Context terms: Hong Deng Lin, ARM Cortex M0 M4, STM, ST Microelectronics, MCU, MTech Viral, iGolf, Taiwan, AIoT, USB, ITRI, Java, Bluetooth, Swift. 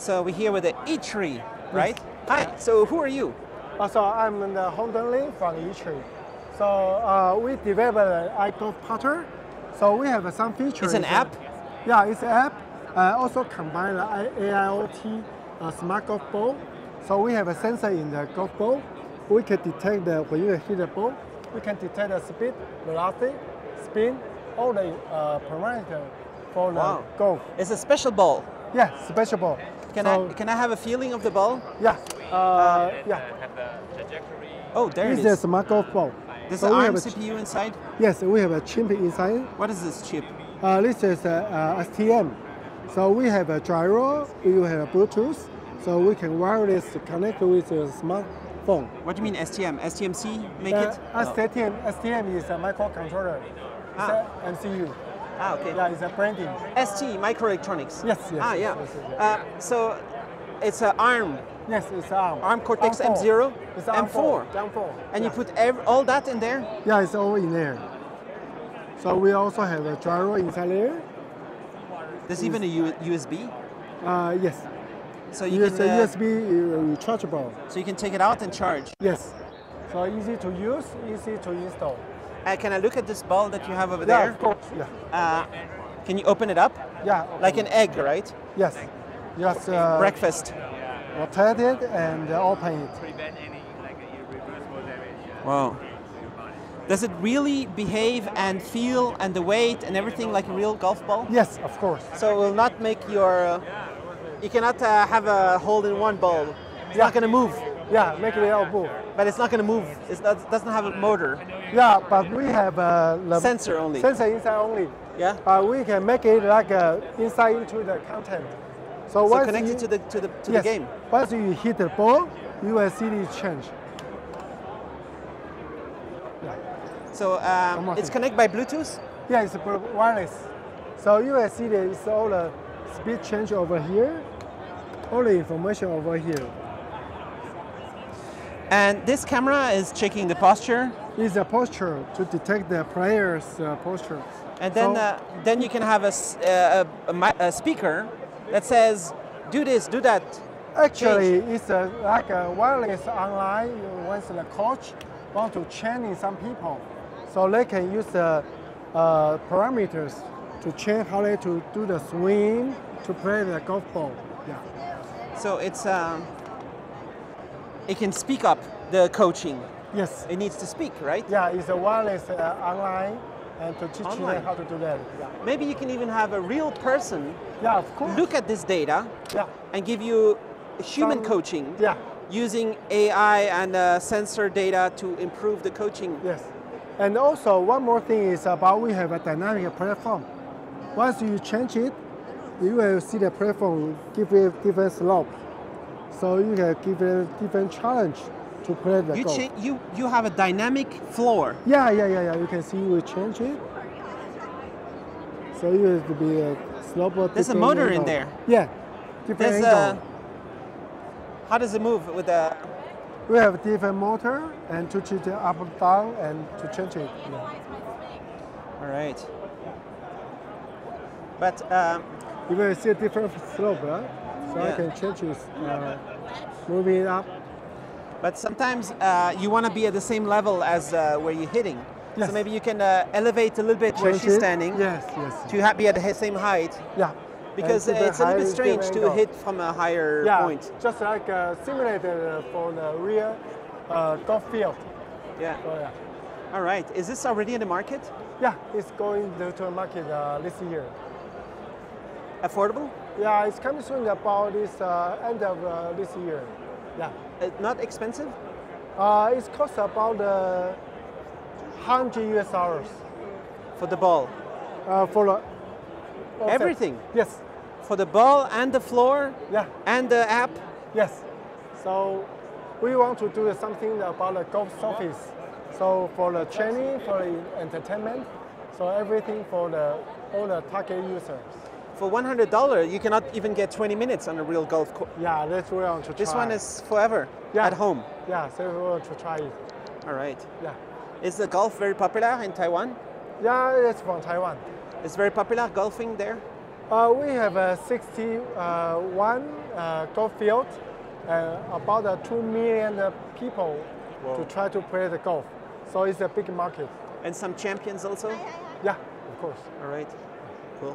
So we're here with the ITRI, right? Yes. Hi, so who are you? So I'm Hong Deng Lin from ITRI. So we developed an iGolf putter. So we have some features. It's an app? Yeah, it's an app. Also combine the AIoT smart golf ball. So we have a sensor in the golf ball. We can detect when you hit the ball, we can detect the speed, velocity, spin, all the parameters for the golf. It's a special ball. Yeah, special ball. Can I have a feeling of the ball? Yeah. Have the trajectory. Oh, there it is. This is a smart golf ball. There's an ARM CPU inside? Yes, we have a chip inside. What is this chip? This is STM. So we have a gyro, we have a Bluetooth, so we can wireless connect with your smartphone. What do you mean STM? STMC make it? STM is a microcontroller. It's an MCU. Ah, okay. Yeah, it's a branding. ST Microelectronics. Yes, yes. Ah, yeah. So it's an ARM. Yes, it's ARM. ARM Cortex M0 M4. And you put all that in there? Yeah, it's all in there. So we also have a gyro inside there. There's even a USB? Yes. So you can USB rechargeable. So you can take it out and charge? Yes. So easy to use, easy to install. Can I look at this ball that you have over there? Yeah, of course. Yeah. Can you open it up? Yeah. Like an egg, right? Yes. Yes. Breakfast. Rotate it and open it. Prevent any irreversible damage. Wow. Does it really behave and feel and the weight and everything like a real golf ball? Yes, of course. So it will not make your... you cannot have a hole-in-one ball. It's not going to move. Yeah, make it all move. But it's not going to move. It doesn't have a motor. Yeah, but we have the sensor only. Sensor inside only. Yeah. We can make it like inside into the content. So connected to the game. Once you hit the ball, you will see the change. Yeah. So it's connected by Bluetooth. Yeah, it's wireless. So you will see that it's all the speed change over here, all the information over here. And this camera is checking the posture? It's a posture to detect the player's posture. And then you can have a speaker that says, do this, do that. Actually, change. It's like a wireless online. Once the coach wants to train some people, so they can use the parameters to change how they to do the swing, to play the golf ball. Yeah. So it's... It can speak up the coaching. Yes. It needs to speak, right? Yeah, it's a wireless online and to teach you how to do that. Yeah. Maybe you can even have a real person look at this data and give you human coaching using AI and sensor data to improve the coaching. Yes. And also one more thing is about we have a dynamic platform. Once you change it, you will see the platform give you different slope. So you can give a different challenge to play the golf. You have a dynamic floor. Yeah. You can see we change it. So you have to be a slope. There's a motor in there. Yeah. Different angle. How does it move with the? We have a different motor and to change it up and down and to change it. Yeah. All right. But you will see a different slope, right? So I can change it, move it up. But sometimes you want to be at the same level as where you're hitting. Yes. So maybe you can elevate a little bit where she's standing. Yes, yes. To be at the same height. Yeah. Because it's a little bit strange to hit from a higher point. Just like a simulator for the real golf field. Yeah. So, yeah. All right. Is this already in the market? Yeah, it's going to a market this year. Affordable? Yeah, it's coming soon about this end of this year. Yeah. Not expensive? It costs about $100 for the ball. For everything. Set. Yes. For the ball and the floor. Yeah. And the app. Yes. So we want to do something about the golf surface. So for the training, for the entertainment, so everything for all the target users. For $100, you cannot even get 20 minutes on a real golf course. Yeah, that's what I want to try. This one is forever at home. Yeah, so we want to try it. All right. Yeah. Is the golf very popular in Taiwan? Yeah, it's from Taiwan. It's very popular golfing there? We have 61 golf field, about 2 million people Whoa. To try to play the golf. So it's a big market. And some champions also? Yeah, of course. All right, cool.